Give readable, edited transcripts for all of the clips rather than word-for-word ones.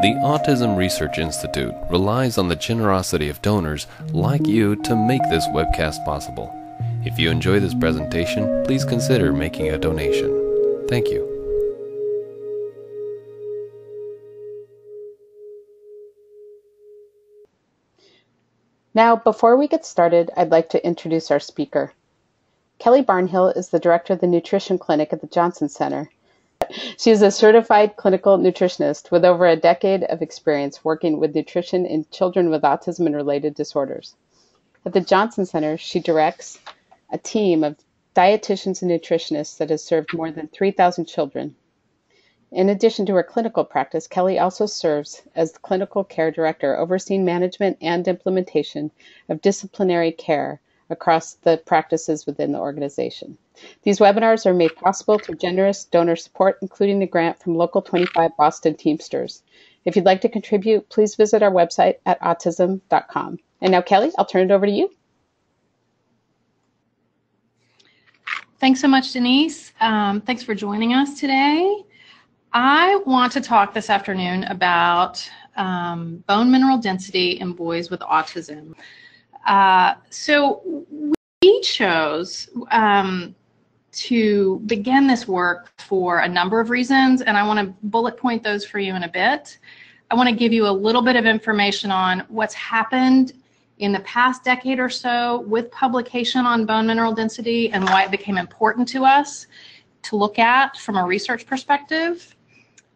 The Autism Research Institute relies on the generosity of donors like you to make this webcast possible. If you enjoy this presentation, please consider making a donation. Thank you. Now, before we get started, I'd like to introduce our speaker. Kelly Barnhill is the director of the Nutrition Clinic at the Johnson Center. She is a certified clinical nutritionist with over a decade of experience working with nutrition in children with autism and related disorders. At the Johnson Center, she directs a team of dietitians and nutritionists that has served more than 3,000 children. In addition to her clinical practice, Kelly also serves as the clinical care director, overseeing management and implementation of disciplinary care across the practices within the organization. These webinars are made possible through generous donor support, including a grant from Local 25 Boston Teamsters. If you'd like to contribute, please visit our website at autism.com. And now, Kelly, I'll turn it over to you. Thanks so much, Denise. Thanks for joining us today. I want to talk this afternoon about bone mineral density in boys with autism. So we chose to begin this work for a number of reasons, and I want to bullet point those for you in a bit. I want to give you a little bit of information on what's happened in the past decade or so with publication on bone mineral density and why it became important to us to look at from a research perspective.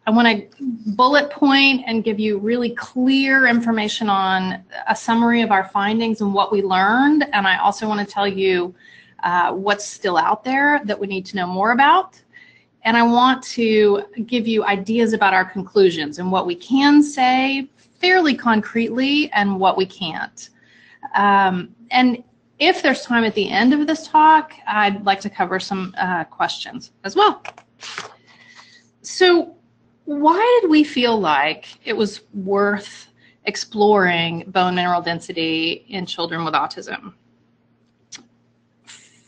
I want to bullet point and give you really clear information on a summary of our findings and what we learned. And I also want to tell you what's still out there that we need to know more about. And I want to give you ideas about our conclusions and what we can say fairly concretely and what we can't. And if there's time at the end of this talk, I'd like to cover some questions as well. So, why did we feel like it was worth exploring bone mineral density in children with autism?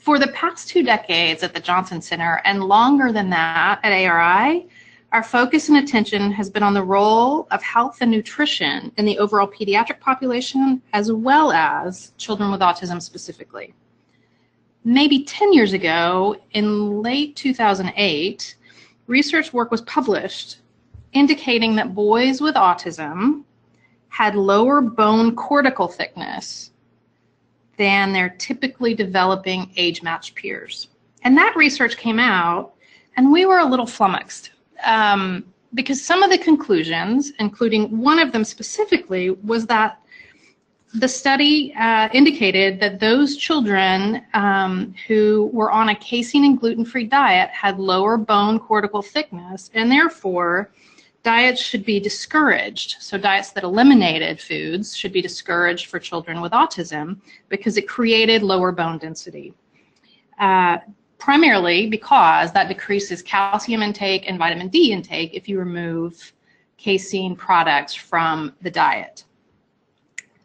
For the past 2 decades at the Johnson Center and longer than that at ARI, our focus and attention has been on the role of health and nutrition in the overall pediatric population as well as children with autism specifically. Maybe 10 years ago, in late 2008, research work was published indicating that boys with autism had lower bone cortical thickness than their typically developing age-matched peers. And that research came out, and we were a little flummoxed because some of the conclusions, including one of them specifically, was that the study indicated that those children who were on a casein and gluten-free diet had lower bone cortical thickness, and therefore diets should be discouraged. So diets that eliminated foods should be discouraged for children with autism because it created lower bone density, primarily because that decreases calcium intake and vitamin D intake if you remove casein products from the diet.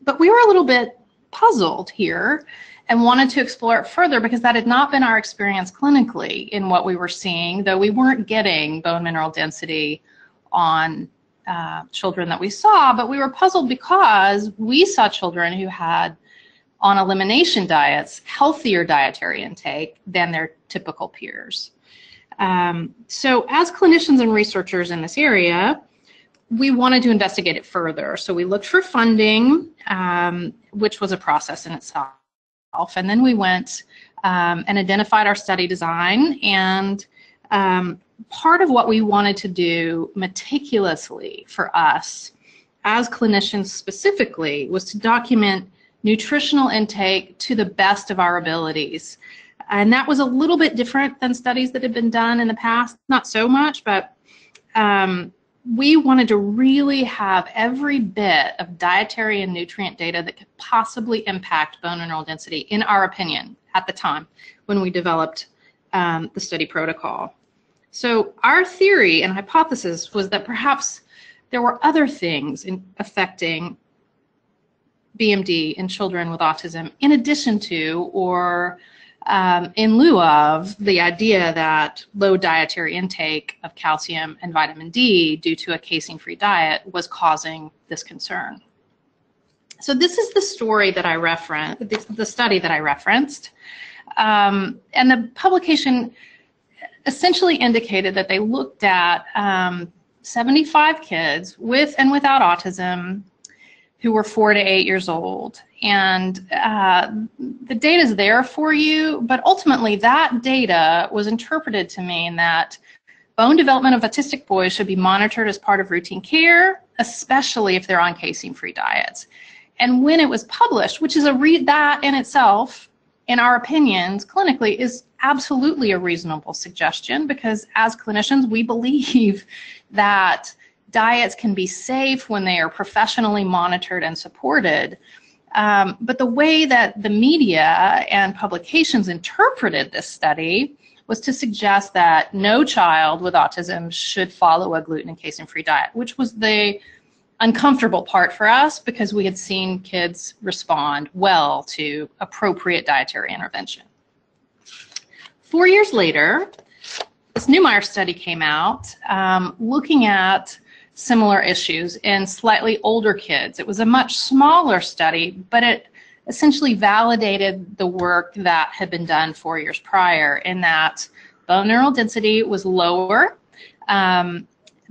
But we were a little bit puzzled here and wanted to explore it further because that had not been our experience clinically in what we were seeing, though we weren't getting bone mineral density on children that we saw. But we were puzzled because we saw children who had, on elimination diets, healthier dietary intake than their typical peers. So as clinicians and researchers in this area, we wanted to investigate it further. So we looked for funding, which was a process in itself. And then we went and identified our study design. And part of what we wanted to do meticulously for us as clinicians specifically was to document nutritional intake to the best of our abilities. And that was a little bit different than studies that had been done in the past. Not so much, but we wanted to really have every bit of dietary and nutrient data that could possibly impact bone mineral density, in our opinion, at the time when we developed the study protocol. So our theory and hypothesis was that perhaps there were other things affecting BMD in children with autism in addition to or in lieu of the idea that low dietary intake of calcium and vitamin D due to a casein-free diet was causing this concern. So this is the story that I referenced, the study that I referenced, and the publication essentially indicated that they looked at 75 kids with and without autism who were 4 to 8 years old. And the data is there for you, but ultimately that data was interpreted to mean that bone development of autistic boys should be monitored as part of routine care, especially if they're on casein-free diets. And when it was published, which is a read that in itself, in our opinions, clinically is absolutely a reasonable suggestion, because as clinicians, we believe that diets can be safe when they are professionally monitored and supported. But the way that the media and publications interpreted this study was to suggest that no child with autism should follow a gluten and casein-free diet, which was the uncomfortable part for us because we had seen kids respond well to appropriate dietary intervention. 4 years later, this Neumeier study came out looking at similar issues in slightly older kids. It was a much smaller study, but it essentially validated the work that had been done 4 years prior in that bone mineral density was lower.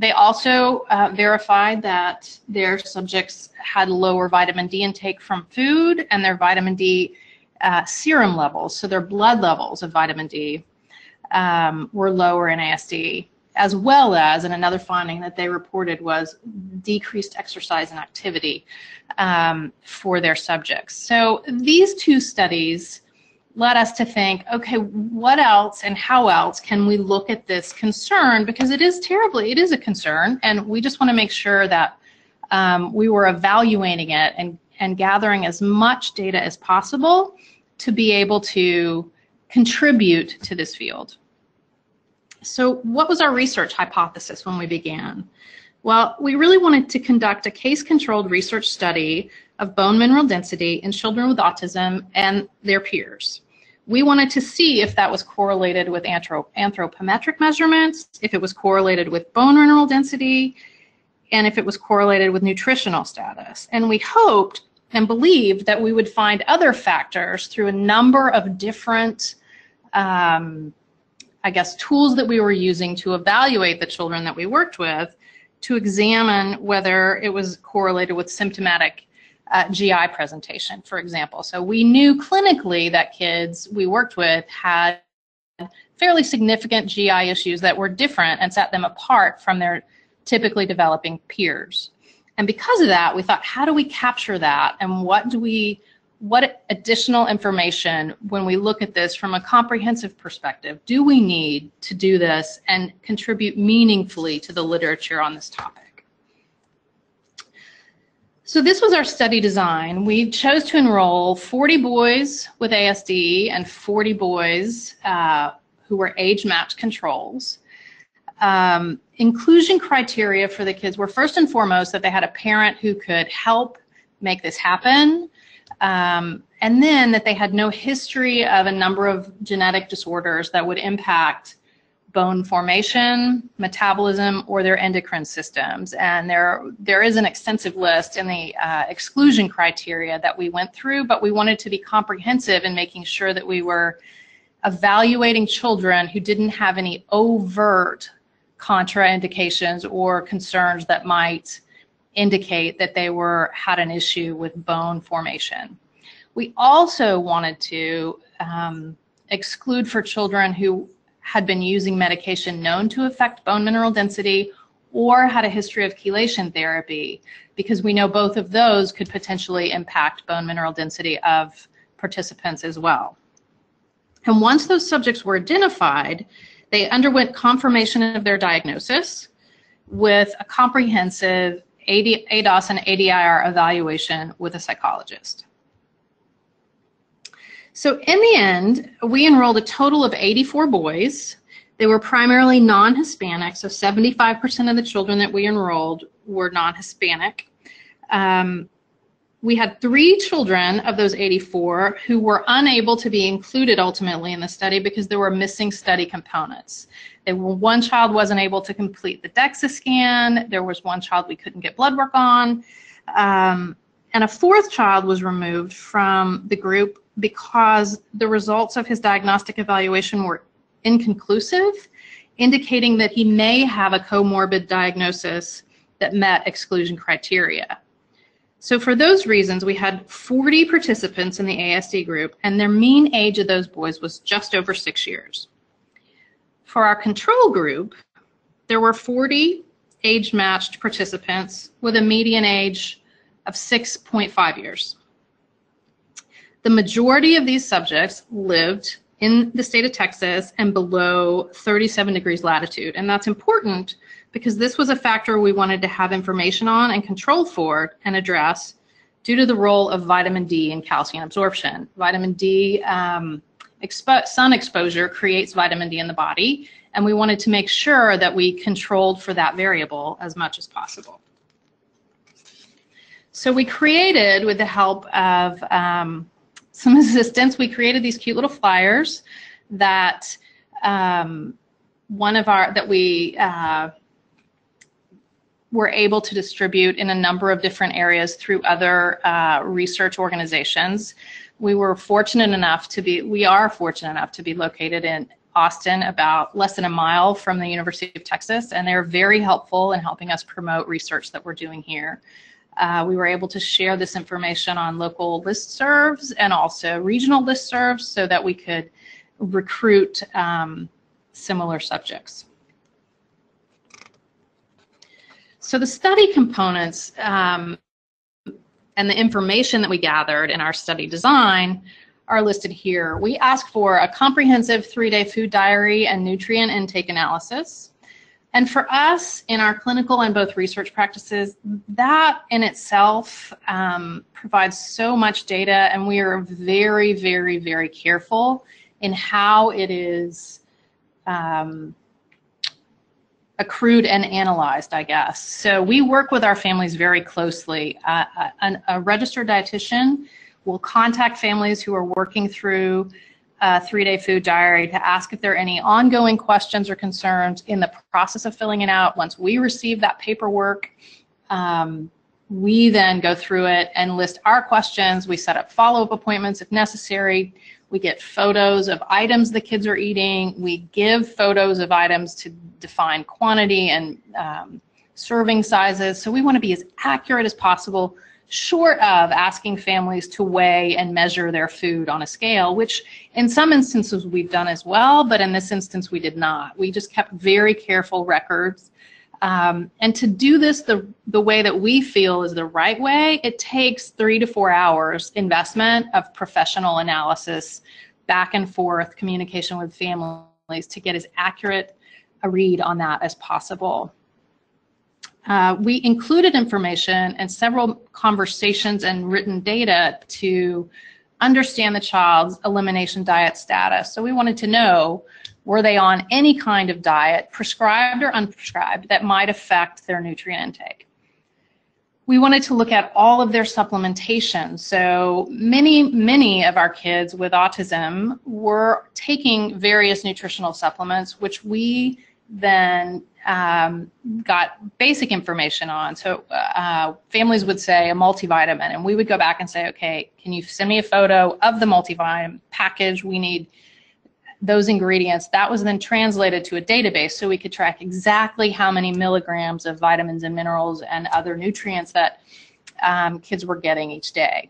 They also verified that their subjects had lower vitamin D intake from food and their vitamin D serum levels, so their blood levels of vitamin D were lower in ASD, as well as, and another finding that they reported was decreased exercise and activity for their subjects. So these two studies led us to think, okay, what else and how else can we look at this concern? Because it is terribly, it is a concern, and we just want to make sure that we were evaluating it and gathering as much data as possible to be able to contribute to this field. So what was our research hypothesis when we began? Well, we really wanted to conduct a case-controlled research study of bone mineral density in children with autism and their peers. We wanted to see if that was correlated with anthropometric measurements, if it was correlated with bone mineral density, and if it was correlated with nutritional status. And we hoped and believed that we would find other factors through a number of different I guess, tools that we were using to evaluate the children that we worked with to examine whether it was correlated with symptomatic GI presentation, for example. So we knew clinically that kids we worked with had fairly significant GI issues that were different and set them apart from their typically developing peers. And because of that, we thought, how do we capture that, and what additional information, when we look at this from a comprehensive perspective, do we need to do this and contribute meaningfully to the literature on this topic? So this was our study design. We chose to enroll 40 boys with ASD and 40 boys who were age-matched controls. Inclusion criteria for the kids were first and foremost that they had a parent who could help make this happen, and then that they had no history of a number of genetic disorders that would impact bone formation, metabolism, or their endocrine systems. And there is an extensive list in the exclusion criteria that we went through, but we wanted to be comprehensive in making sure that we were evaluating children who didn't have any overt contraindications or concerns that might indicate that they had an issue with bone formation. We also wanted to exclude for children who had been using medication known to affect bone mineral density or had a history of chelation therapy, because we know both of those could potentially impact bone mineral density of participants as well. And once those subjects were identified, they underwent confirmation of their diagnosis with a comprehensive ADOS and ADIR evaluation with a psychologist. So in the end, we enrolled a total of 84 boys. They were primarily non-Hispanic, so 75% of the children that we enrolled were non-Hispanic. we had 3 children of those 84 who were unable to be included ultimately in the study because there were missing study components. One child wasn't able to complete the DEXA scan. There was one child we couldn't get blood work on. And a 4th child was removed from the group because the results of his diagnostic evaluation were inconclusive, indicating that he may have a comorbid diagnosis that met exclusion criteria. So for those reasons, we had 40 participants in the ASD group, and their mean age of those boys was just over 6 years. For our control group, there were 40 age-matched participants with a median age of 6.5 years. The majority of these subjects lived in the state of Texas and below 37 degrees latitude, and that's important because this was a factor we wanted to have information on and control for and address due to the role of vitamin D in calcium absorption. Vitamin D, sun exposure creates vitamin D in the body, and we wanted to make sure that we controlled for that variable as much as possible. So we created, with the help of some assistance, we created these cute little flyers that we were able to distribute in a number of different areas through other research organizations. We are fortunate enough to be located in Austin, about less than a mile from the University of Texas, and they're very helpful in helping us promote research that we're doing here. We were able to share this information on local listservs and also regional listservs so that we could recruit similar subjects. So the study components and the information that we gathered in our study design are listed here. We asked for a comprehensive 3-day food diary and nutrient intake analysis. And for us, in our clinical and both research practices, that in itself provides so much data, and we are very, very, very careful in how it is accrued and analyzed, I guess. So we work with our families very closely. A registered dietitian will contact families who are working through a 3-day food diary to ask if there are any ongoing questions or concerns in the process of filling it out. Once we receive that paperwork, we then go through it and list our questions. We set up follow-up appointments if necessary. We get photos of items the kids are eating. We give photos of items to define quantity and serving sizes. So we want to be as accurate as possible, short of asking families to weigh and measure their food on a scale, which in some instances we've done as well, but in this instance we did not. We just kept very careful records. And to do this the way that we feel is the right way, it takes 3 to 4 hours investment of professional analysis, back and forth communication with families to get as accurate a read on that as possible. We included information and several conversations and written data to understand the child's elimination diet status. So we wanted to know, were they on any kind of diet, prescribed or unprescribed, that might affect their nutrient intake? We wanted to look at all of their supplementation. So many of our kids with autism were taking various nutritional supplements, which we then got basic information on. So families would say a multivitamin, and we would go back and say, okay, can you send me a photo of the multivitamin package? We need those ingredients. That was then translated to a database so we could track exactly how many milligrams of vitamins and minerals and other nutrients that kids were getting each day.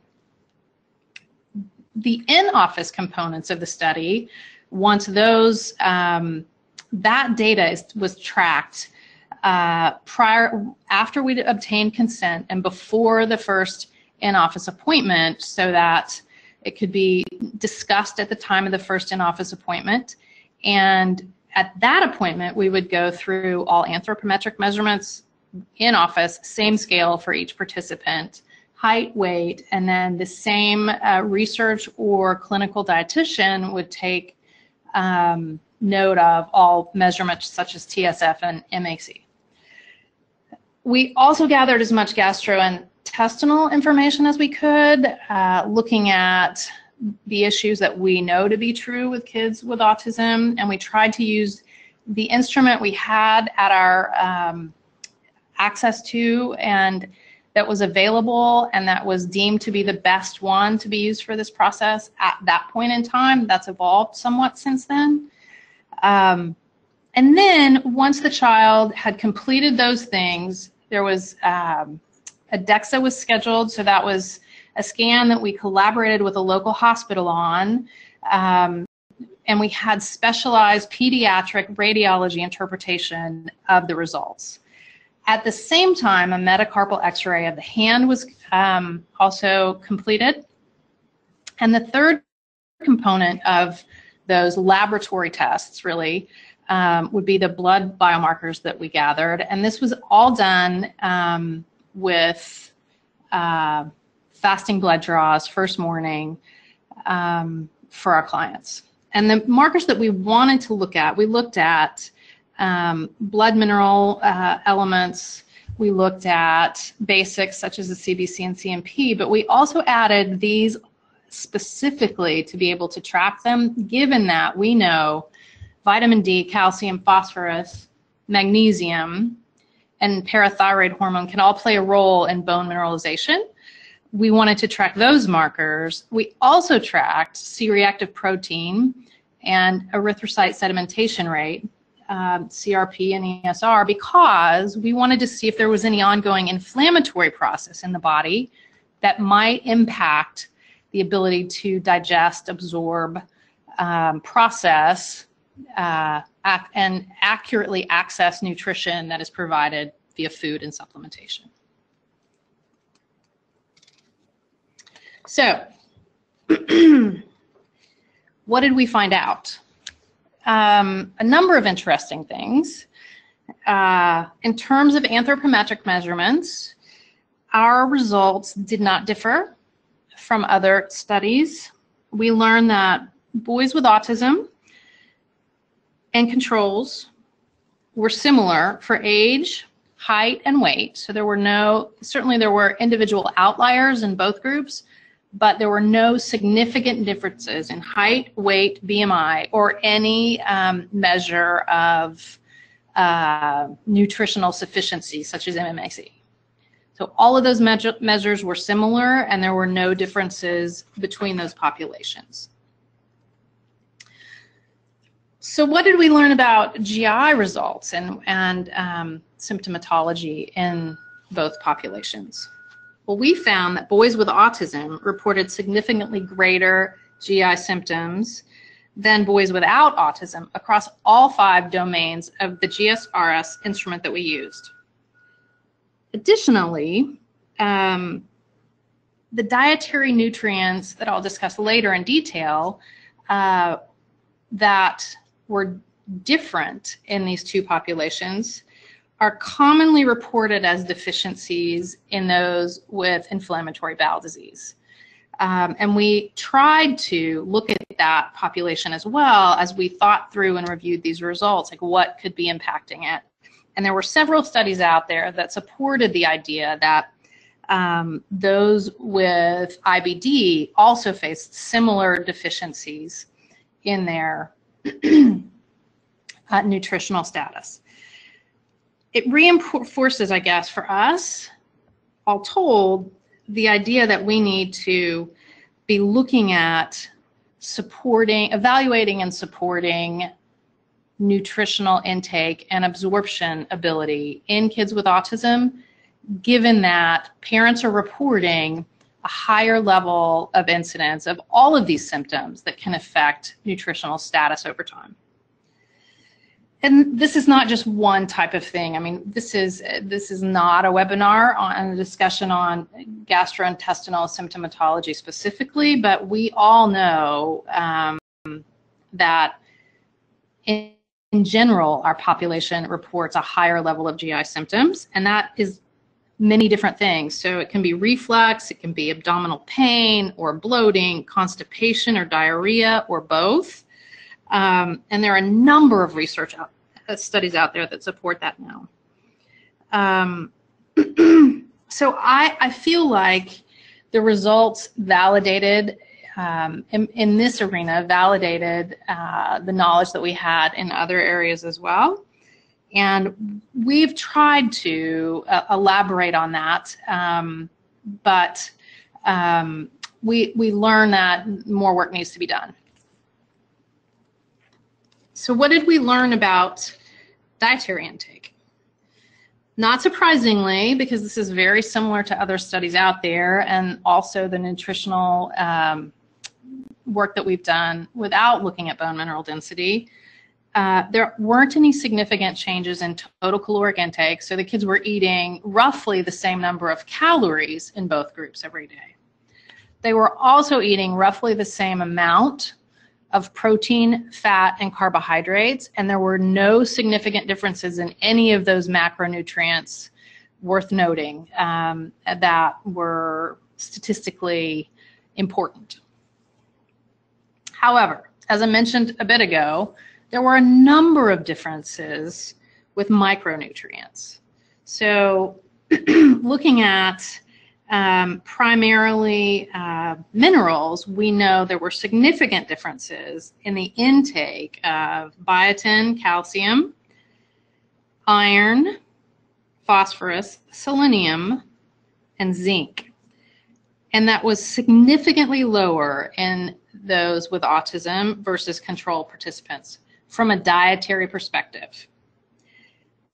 The in-office components of the study, once those that data was tracked after we obtained consent and before the first in-office appointment, so that it could be discussed at the time of the first in-office appointment. And at that appointment, we would go through all anthropometric measurements in office, same scale for each participant, height, weight, and then the same research or clinical dietitian would take note of all measurements such as TSF and MAC. We also gathered as much gastro and intestinal information as we could, looking at the issues that we know to be true with kids with autism, and we tried to use the instrument we had at our access to and that was available and that was deemed to be the best one to be used for this process at that point in time. That's evolved somewhat since then. And then once the child had completed those things, there was a DEXA was scheduled, so that was a scan that we collaborated with a local hospital on, and we had specialized pediatric radiology interpretation of the results. At the same time, a metacarpal x-ray of the hand was also completed. And the third component of those laboratory tests really would be the blood biomarkers that we gathered. And this was all done with fasting blood draws first morning for our clients. And the markers that we wanted to look at, we looked at blood mineral elements, we looked at basics such as the CBC and CMP, but we also added these specifically to be able to track them, given that we know vitamin D, calcium, phosphorus, magnesium, and parathyroid hormone can all play a role in bone mineralization. We wanted to track those markers. We also tracked C-reactive protein and erythrocyte sedimentation rate, CRP and ESR, because we wanted to see if there was any ongoing inflammatory process in the body that might impact the ability to digest, absorb, process, and accurately access nutrition that is provided via food and supplementation. So, what did we find out? A number of interesting things. In terms of anthropometric measurements, our results did not differ from other studies. We learned that boys with autism and controls were similar for age, height, and weight. So there were no, certainly there were individual outliers in both groups, but there were no significant differences in height, weight, BMI, or any measure of nutritional sufficiency, such as MMAC. So all of those measures were similar, and there were no differences between those populations. So what did we learn about GI results and symptomatology in both populations? Well, we found that boys with autism reported significantly greater GI symptoms than boys without autism across all 5 domains of the GSRS instrument that we used. Additionally, the dietary nutrients that I'll discuss later in detail that were different in these two populations are commonly reported as deficiencies in those with inflammatory bowel disease. And we tried to look at that population as well as we thought through and reviewed these results, like what could be impacting it. And there were several studies out there that supported the idea that those with IBD also faced similar deficiencies in their nutritional status. It reinforces, I guess, for us, all told, the idea that we need to be looking at supporting, evaluating and supporting nutritional intake and absorption ability in kids with autism, given that parents are reporting a higher level of incidence of all of these symptoms that can affect nutritional status over time. And this is not just one type of thing. I mean, this is not a webinar on a discussion on gastrointestinal symptomatology specifically, but we all know that in general, our population reports a higher level of GI symptoms, and that is many different things. So it can be reflux, it can be abdominal pain or bloating, constipation or diarrhea, or both. And there are a number of research studies out there that support that now. So I feel like the results validated in this arena, validated the knowledge that we had in other areas as well. And we've tried to elaborate on that, but we learn that more work needs to be done. So what did we learn about dietary intake? Not surprisingly, because this is very similar to other studies out there, and also the nutritional work that we've done without looking at bone mineral density, there weren't any significant changes in total caloric intake, so the kids were eating roughly the same number of calories in both groups every day. They were also eating roughly the same amount of protein, fat, and carbohydrates, and there were no significant differences in any of those macronutrients worth noting that were statistically important. However, as I mentioned a bit ago, there were a number of differences with micronutrients. So looking at primarily minerals, we know there were significant differences in the intake of biotin, calcium, iron, phosphorus, selenium, and zinc. And that was significantly lower in those with autism versus control participants from a dietary perspective.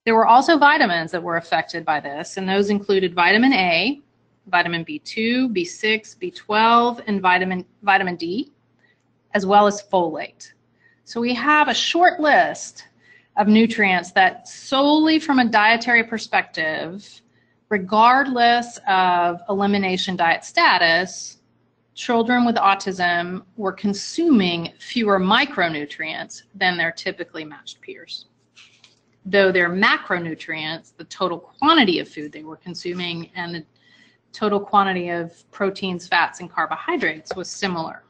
There were also vitamins that were affected by this, and those included vitamin A, vitamin B2, B6, B12, and vitamin D, as well as folate. So we have a short list of nutrients that solely from a dietary perspective, regardless of elimination diet status, children with autism were consuming fewer micronutrients than their typically matched peers. Though their macronutrients, the total quantity of food they were consuming and the total quantity of proteins, fats, and carbohydrates was similar.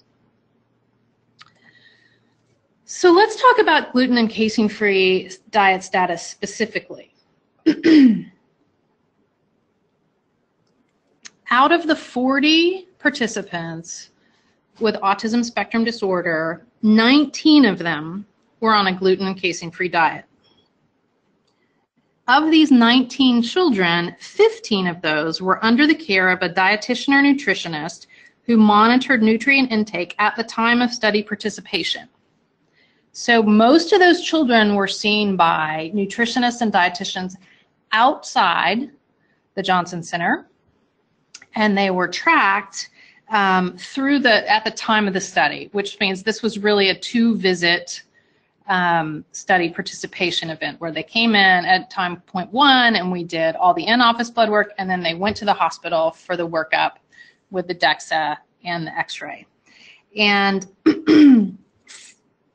So let's talk about gluten and casein-free diet status specifically. Out of the 40 participants with autism spectrum disorder, 19 of them were on a gluten and casein-free diet. Of these 19 children, 15 of those were under the care of a dietitian or nutritionist who monitored nutrient intake at the time of study participation. So most of those children were seen by nutritionists and dietitians outside the Johnson Center, and they were tracked at the time of the study, which means this was really a two-visit study participation event where they came in at time point one and we did all the in-office blood work, and then they went to the hospital for the workup with the DEXA and the x-ray. And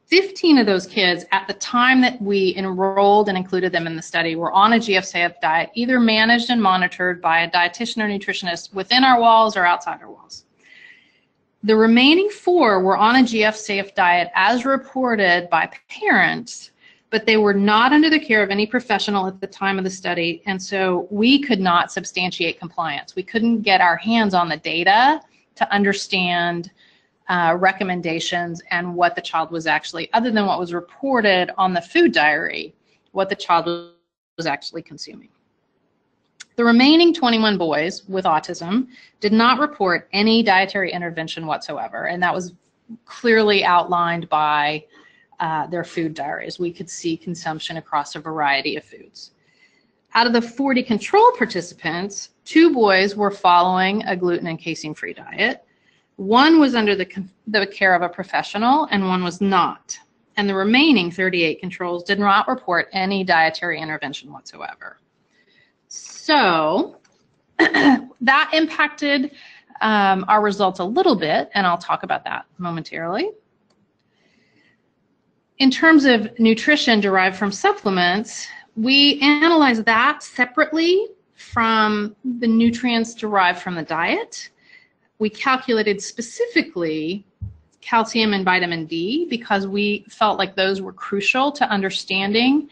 15 of those kids at the time that we enrolled and included them in the study were on a GFCF diet, either managed and monitored by a dietitian or nutritionist within our walls or outside our walls. The remaining 4 were on a GFCF diet as reported by parents, but they were not under the care of any professional at the time of the study, and so we could not substantiate compliance. We couldn't get our hands on the data to understand recommendations and what the child was actually, other than what was reported on the food diary, what the child was actually consuming. The remaining 21 boys with autism did not report any dietary intervention whatsoever, and that was clearly outlined by their food diaries. We could see consumption across a variety of foods. Out of the 40 control participants, 2 boys were following a gluten and casein-free diet. 1 was under the care of a professional, and 1 was not. And the remaining 38 controls did not report any dietary intervention whatsoever. So that impacted our results a little bit, and I'll talk about that momentarily. In terms of nutrition derived from supplements, we analyzed that separately from the nutrients derived from the diet. We calculated specifically calcium and vitamin D because we felt like those were crucial to understanding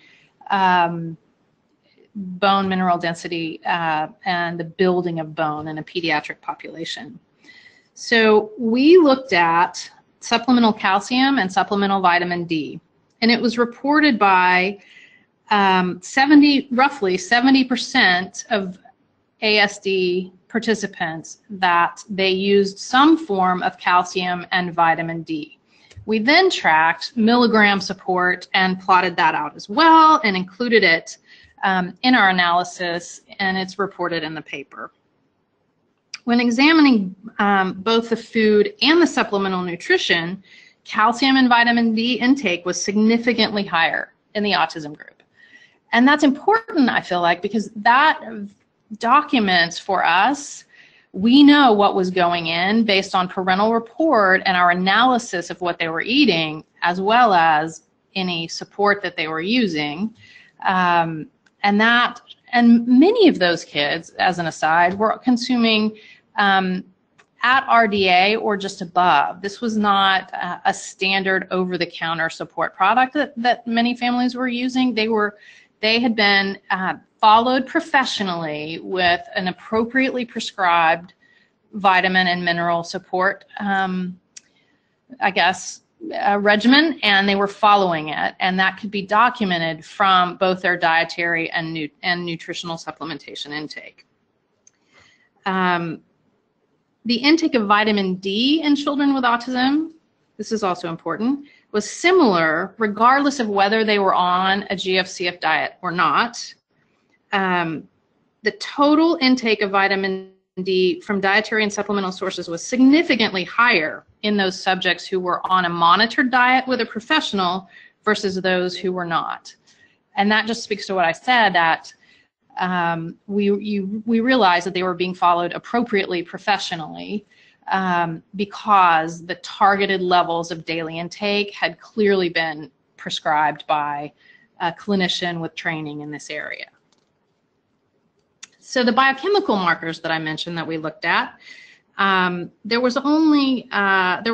bone mineral density and the building of bone in a pediatric population. So we looked at supplemental calcium and supplemental vitamin D, and it was reported by roughly 70% of ASD participants that they used some form of calcium and vitamin D. We then tracked milligram support and plotted that out as well and included it in our analysis, and it's reported in the paper. When examining both the food and the supplemental nutrition, calcium and vitamin D intake was significantly higher in the autism group. And that's important, I feel like, because that documents for us, we know what was going in based on parental report and our analysis of what they were eating, as well as any support that they were using. And many of those kids, as an aside, were consuming at RDA or just above. This was not a standard over-the-counter support product that many families were using. They had been followed professionally with an appropriately prescribed vitamin and mineral support, regimen, and they were following it, and that could be documented from both their dietary and nutritional supplementation intake. The intake of vitamin D in children with autism, this is also important, was similar regardless of whether they were on a GFCF diet or not. The total intake of vitamin D from dietary and supplemental sources was significantly higher in those subjects who were on a monitored diet with a professional versus those who were not. And that just speaks to what I said, that we realized that they were being followed appropriately professionally because the targeted levels of daily intake had clearly been prescribed by a clinician with training in this area. So the biochemical markers that I mentioned that we looked at, there were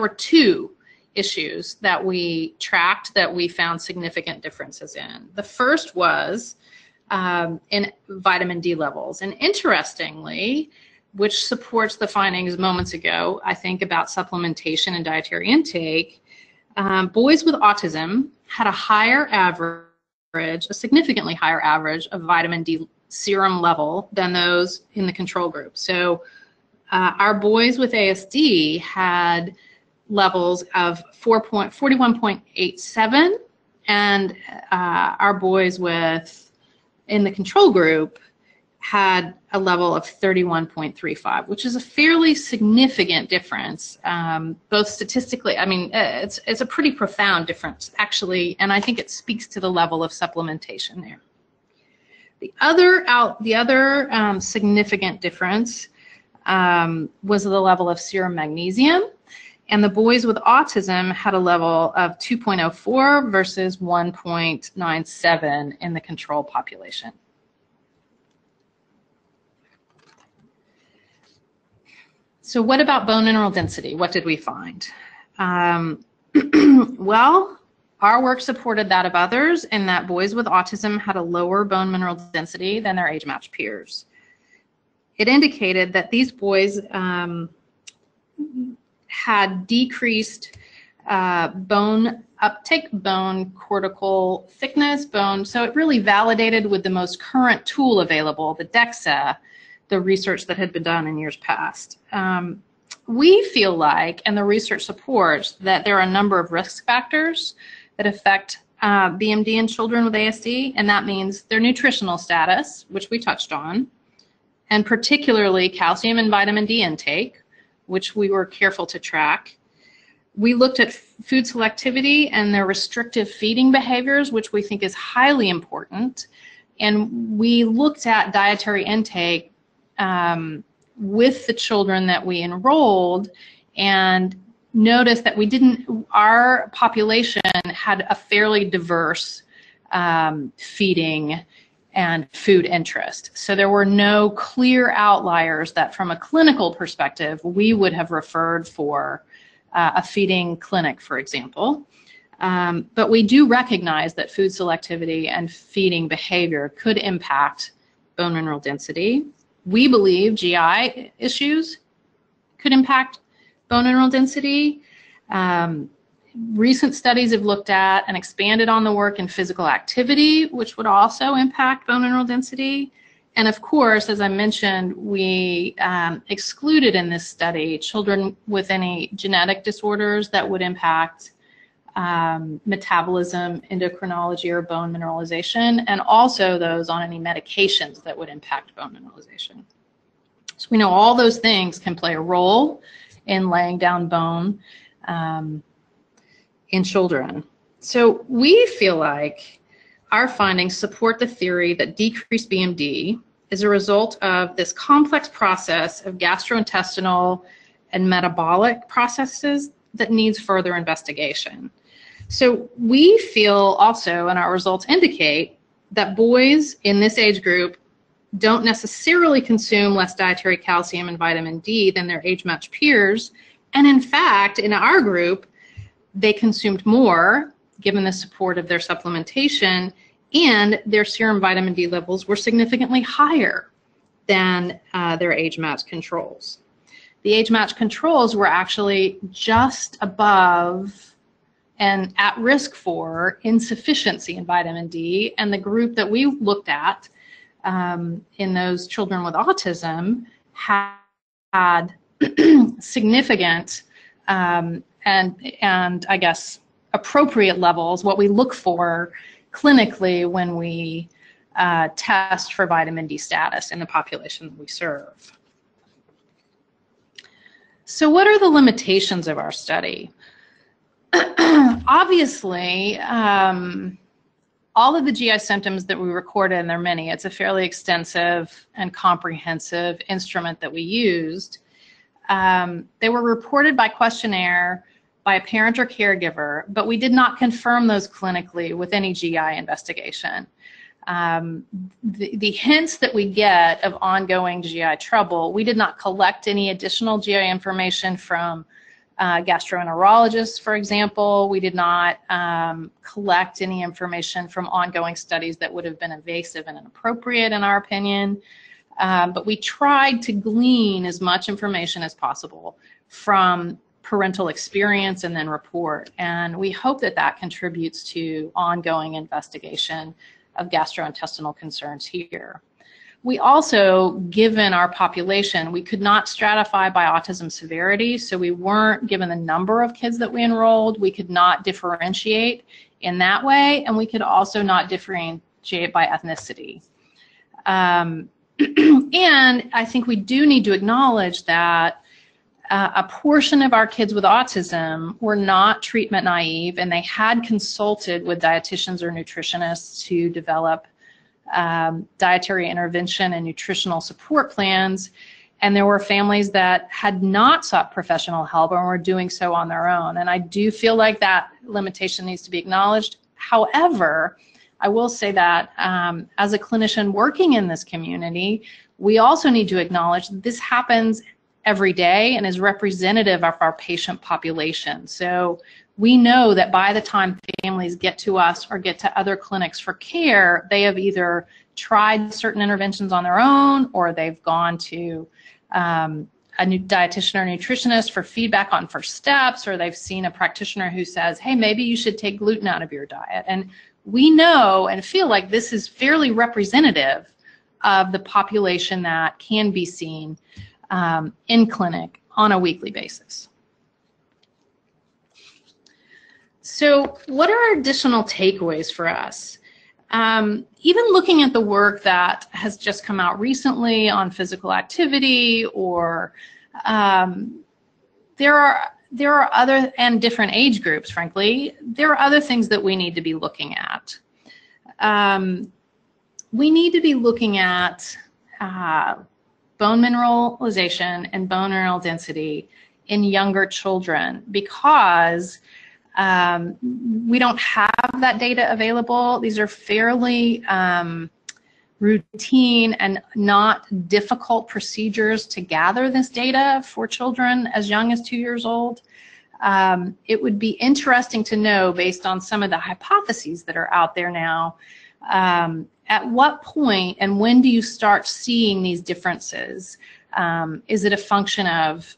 two issues that we tracked that we found significant differences in. The first was in vitamin D levels. And interestingly, which supports the findings moments ago, I think, about supplementation and dietary intake, boys with autism had a significantly higher average of vitamin D serum level than those in the control group. So our boys with ASD had levels of 41.87, and our boys in the control group had a level of 31.35, which is a fairly significant difference, both statistically, I mean, it's a pretty profound difference, actually, and I think it speaks to the level of supplementation there. The other significant difference was the level of serum magnesium, and the boys with autism had a level of 2.04 versus 1.97 in the control population. So what about bone mineral density? What did we find? Well, our work supported that of others in that boys with autism had a lower bone mineral density than their age-matched peers. It indicated that these boys had decreased bone uptake, bone cortical thickness, bone, so it really validated with the most current tool available, the DEXA, the research that had been done in years past. We feel like, and the research supports, that there are a number of risk factors that affect BMD in children with ASD, and that means their nutritional status, which we touched on, and particularly calcium and vitamin D intake, which we were careful to track. We looked at food selectivity and their restrictive feeding behaviors, which we think is highly important, and we looked at dietary intake with the children that we enrolled, and noticed that our population had a fairly diverse feeding and food interest. So there were no clear outliers that from a clinical perspective we would have referred for a feeding clinic, for example. But we do recognize that food selectivity and feeding behavior could impact bone mineral density. We believe GI issues could impact bone mineral density. Recent studies have looked at and expanded on the work in physical activity, which would also impact bone mineral density. And of course, as I mentioned, we excluded in this study children with any genetic disorders that would impact metabolism, endocrinology, or bone mineralization, and also those on any medications that would impact bone mineralization. So we know all those things can play a role in laying down bone in children. So we feel like our findings support the theory that decreased BMD is a result of this complex process of gastrointestinal and metabolic processes that needs further investigation. So we feel also, and our results indicate, that boys in this age group don't necessarily consume less dietary calcium and vitamin D than their age-matched peers. And in fact, in our group, they consumed more, given the support of their supplementation, and their serum vitamin D levels were significantly higher than their age-matched controls. The age-matched controls were actually just above and at risk for insufficiency in vitamin D, and the group that we looked at in those children with autism had significant and I guess appropriate levels, what we look for clinically when we test for vitamin D status in the population that we serve. So what are the limitations of our study? Obviously, all of the GI symptoms that we recorded, and there are many, it's a fairly extensive and comprehensive instrument that we used. They were reported by questionnaire by a parent or caregiver, but we did not confirm those clinically with any GI investigation. The hints that we get of ongoing GI trouble, we did not collect any additional GI information from gastroenterologists, for example. We did not collect any information from ongoing studies that would have been invasive and inappropriate, in our opinion. But we tried to glean as much information as possible from parental experience and then report. And we hope that that contributes to ongoing investigation of gastrointestinal concerns here. We also, given our population, we could not stratify by autism severity, so we weren't given the number of kids that we enrolled. We could not differentiate in that way, and we could also not differentiate by ethnicity. And I think we do need to acknowledge that a portion of our kids with autism were not treatment naive, and they had consulted with dietitians or nutritionists to develop dietary intervention and nutritional support plans. And there were families that had not sought professional help and were doing so on their own. And I do feel like that limitation needs to be acknowledged. However, I will say that as a clinician working in this community, we also need to acknowledge that this happens every day and is representative of our patient population. So we know that by the time families get to us or get to other clinics for care, they have either tried certain interventions on their own, or they've gone to a new dietitian or nutritionist for feedback on first steps, or they've seen a practitioner who says, hey, maybe you should take gluten out of your diet. And we know and feel like this is fairly representative of the population that can be seen in clinic on a weekly basis. So what are additional takeaways for us? Even looking at the work that has just come out recently on physical activity, or there are other and different age groups, frankly, there are other things that we need to be looking at. We need to be looking at bone mineralization and bone mineral density in younger children, because we don't have that data available. These are fairly routine and not difficult procedures to gather this data for children as young as 2 years old. it would be interesting to know, based on some of the hypotheses that are out there now, at what point and when do you start seeing these differences? Is it a function of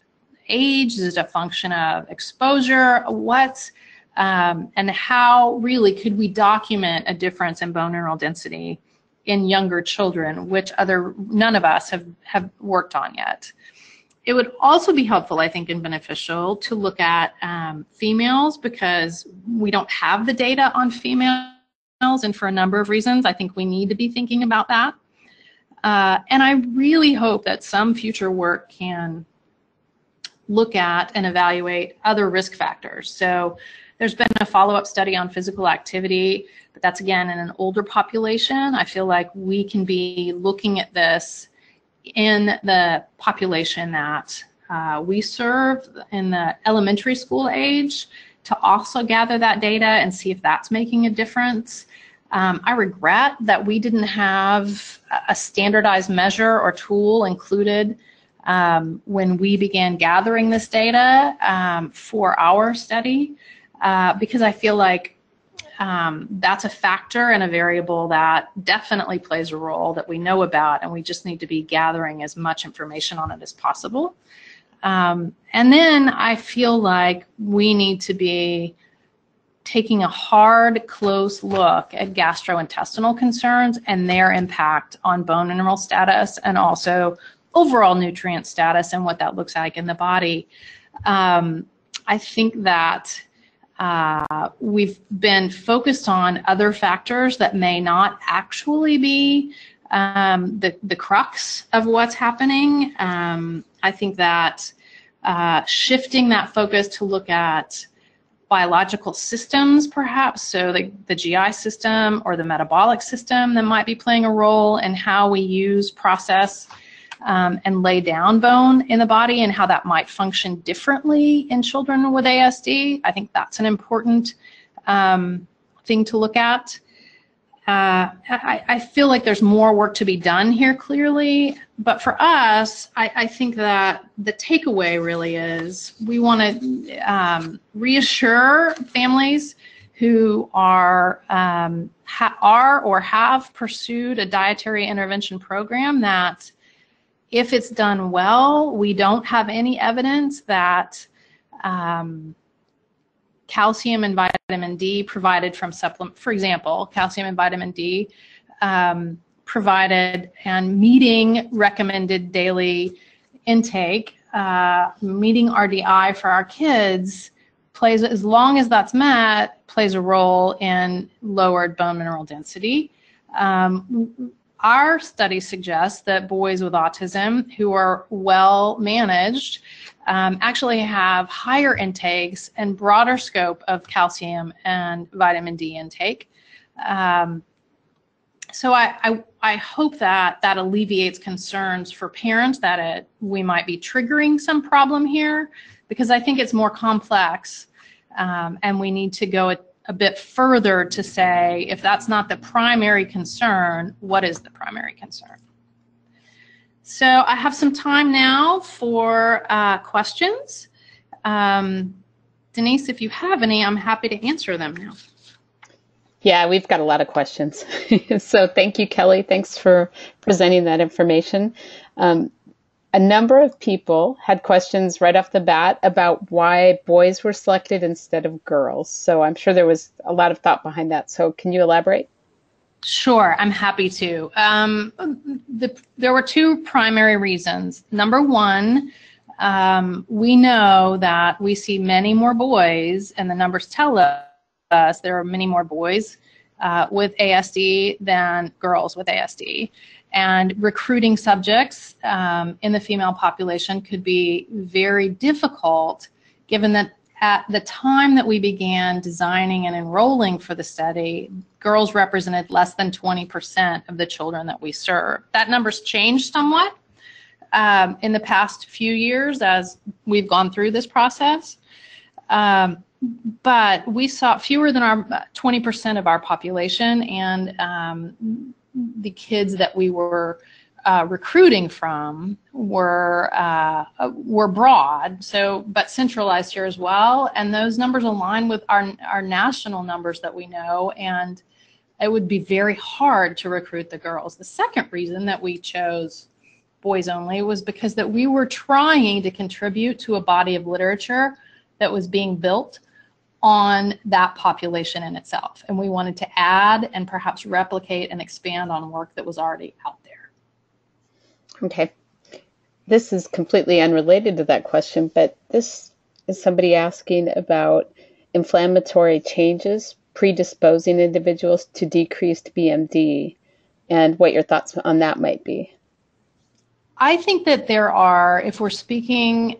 age? Is it a function of exposure? What and how really could we document a difference in bone mineral density in younger children, which none of us have worked on yet? It would also be helpful, I think, and beneficial to look at females, because we don't have the data on females, and for a number of reasons, I think we need to be thinking about that. And I really hope that some future work can look at and evaluate other risk factors. So there's been a follow-up study on physical activity, but that's again in an older population. I feel like we can be looking at this in the population that we serve, in the elementary school age, to also gather that data and see if that's making a difference. I regret that we didn't have a standardized measure or tool included when we began gathering this data for our study, because I feel like that's a factor and a variable that definitely plays a role that we know about, and we just need to be gathering as much information on it as possible. And then I feel like we need to be taking a hard, close look at gastrointestinal concerns and their impact on bone mineral status and also overall nutrient status and what that looks like in the body. I think that we've been focused on other factors that may not actually be the crux of what's happening. I think that shifting that focus to look at biological systems, perhaps, so the GI system or the metabolic system that might be playing a role in how we use, process, and lay down bone in the body, and how that might function differently in children with ASD. I think that's an important thing to look at. I feel like there's more work to be done here, clearly, but for us, I think that the takeaway really is we want to reassure families who are or have pursued a dietary intervention program that if it's done well, we don't have any evidence that calcium and vitamin D provided from supplement, for example, calcium and vitamin D provided and meeting recommended daily intake, meeting RDI for our kids plays, as long as that's met, plays a role in lowered bone mineral density. Our study suggests that boys with autism who are well managed actually have higher intakes and broader scope of calcium and vitamin D intake. So I hope that that alleviates concerns for parents that we might be triggering some problem here, because I think it's more complex and we need to go a bit further to say, if that's not the primary concern, what is the primary concern? So I have some time now for questions. Denise, if you have any, I'm happy to answer them now. Yeah, we've got a lot of questions. So thank you, Kelly. Thanks for presenting that information. A number of people had questions right off the bat about why boys were selected instead of girls. So I'm sure there was a lot of thought behind that. So can you elaborate? Sure, I'm happy to. There were two primary reasons. Number one, we know that we see many more boys, and the numbers tell us there are many more boys with ASD than girls with ASD. And recruiting subjects in the female population could be very difficult, given that at the time that we began designing and enrolling for the study, girls represented less than 20% of the children that we serve. That number's changed somewhat in the past few years as we've gone through this process. But we saw fewer than 20% of our population, and the kids that we were recruiting from were broad, but centralized here as well, and those numbers align with our national numbers that we know, and it would be very hard to recruit the girls. The second reason that we chose boys only was because that we were trying to contribute to a body of literature that was being built on that population in itself, and we wanted to add and perhaps replicate and expand on work that was already out there. Okay, this is completely unrelated to that question, but this is somebody asking about inflammatory changes predisposing individuals to decreased BMD and what your thoughts on that might be. I think that there are, if we're speaking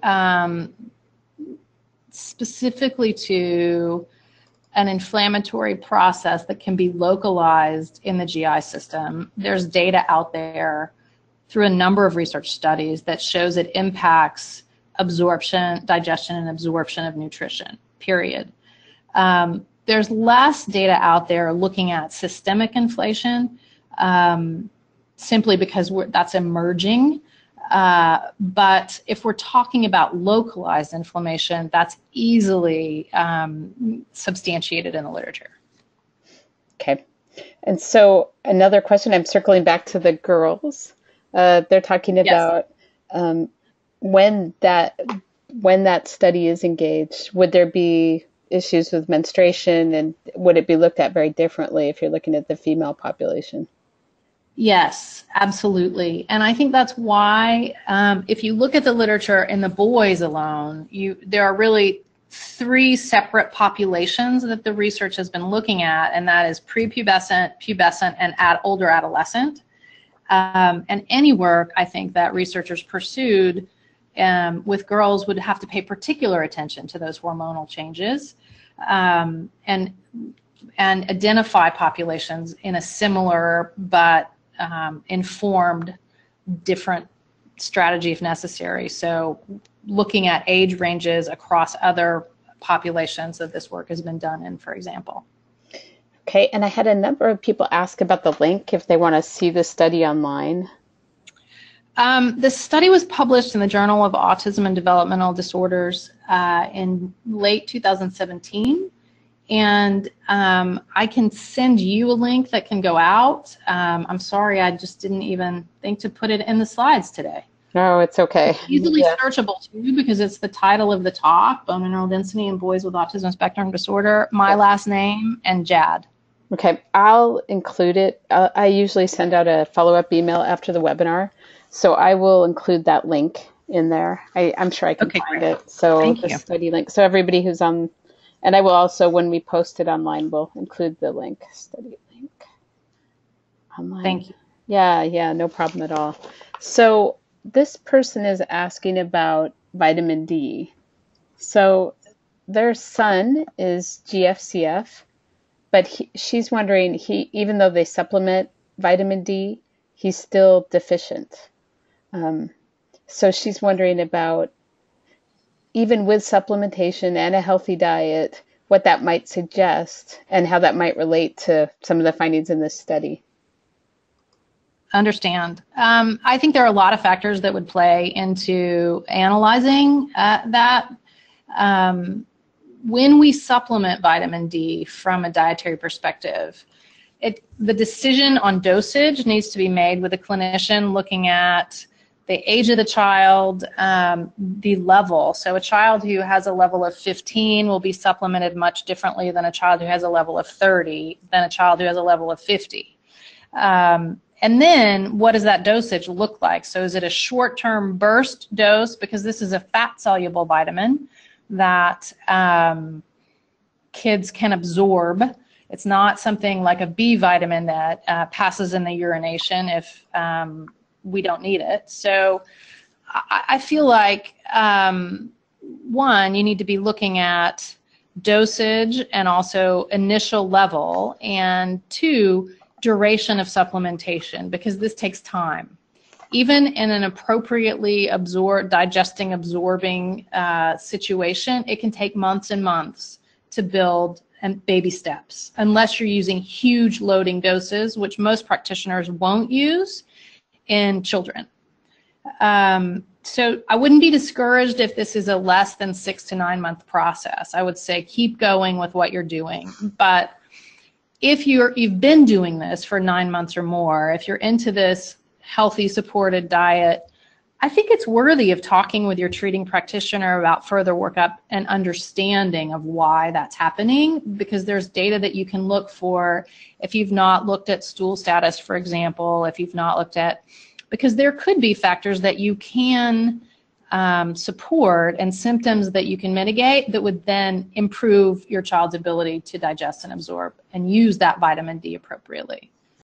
specifically to an inflammatory process that can be localized in the GI system, there's data out there through a number of research studies that shows it impacts absorption, digestion, and absorption of nutrition, period. There's less data out there looking at systemic inflation, simply because that's emerging. But if we're talking about localized inflammation, that's easily substantiated in the literature. Okay. And so another question, I'm circling back to the girls. They're talking about when that study is engaged, would there be issues with menstruation, and would it be looked at very differently if you're looking at the female population? Yes, absolutely. And I think that's why if you look at the literature in the boys alone, there are really three separate populations that the research has been looking at, and that is prepubescent, pubescent, and older adolescent. And any work, I think, that researchers pursued with girls would have to pay particular attention to those hormonal changes and identify populations in a similar but informed different strategy if necessary. So looking at age ranges across other populations that this work has been done in, for example. Okay, and I had a number of people ask about the link if they want to see the study online. The study was published in the Journal of Autism and Developmental Disorders in late 2017. And I can send you a link that can go out. I'm sorry, I just didn't even think to put it in the slides today. No, it's okay. It's easily searchable too, because it's the title of the talk, Bone Mineral Density in Boys with Autism Spectrum Disorder, my last name, and JAD. Okay, I'll include it. I usually send out a follow-up email after the webinar, so I will include that link in there. I'm sure I can find it. So Thank you. Study link. So everybody who's on. And I will also, when we post it online, we'll include the link, study link online. Thank you. Yeah, no problem at all. So this person is asking about vitamin D. So their son is GFCF, but she's wondering, even though they supplement vitamin D, he's still deficient. So she's wondering about, even with supplementation and a healthy diet, what that might suggest and how that might relate to some of the findings in this study. Understand. I think there are a lot of factors that would play into analyzing that. When we supplement vitamin D from a dietary perspective, the decision on dosage needs to be made with a clinician looking at the age of the child, the level. So a child who has a level of 15 will be supplemented much differently than a child who has a level of 30, than a child who has a level of 50. And then what does that dosage look like? So is it a short-term burst dose? Because this is a fat-soluble vitamin that kids can absorb. It's not something like a B vitamin that passes in the urination if we don't need it. So I feel like, one, you need to be looking at dosage and also initial level, and two, duration of supplementation, because this takes time. Even in an appropriately absorbing situation, it can take months and months to build and baby steps, unless you're using huge loading doses, which most practitioners won't use. in children. So I wouldn't be discouraged if this is a less than 6 to 9 month process. I would say keep going with what you're doing. But if you've been doing this for 9 months or more, if you're into this healthy, supported diet, I think it's worthy of talking with your treating practitioner about further workup and understanding of why that's happening, because there's data that you can look for if you've not looked at stool status, for example, if you've not looked at, because there could be factors that you can support and symptoms that you can mitigate that would then improve your child's ability to digest and absorb and use that vitamin D appropriately.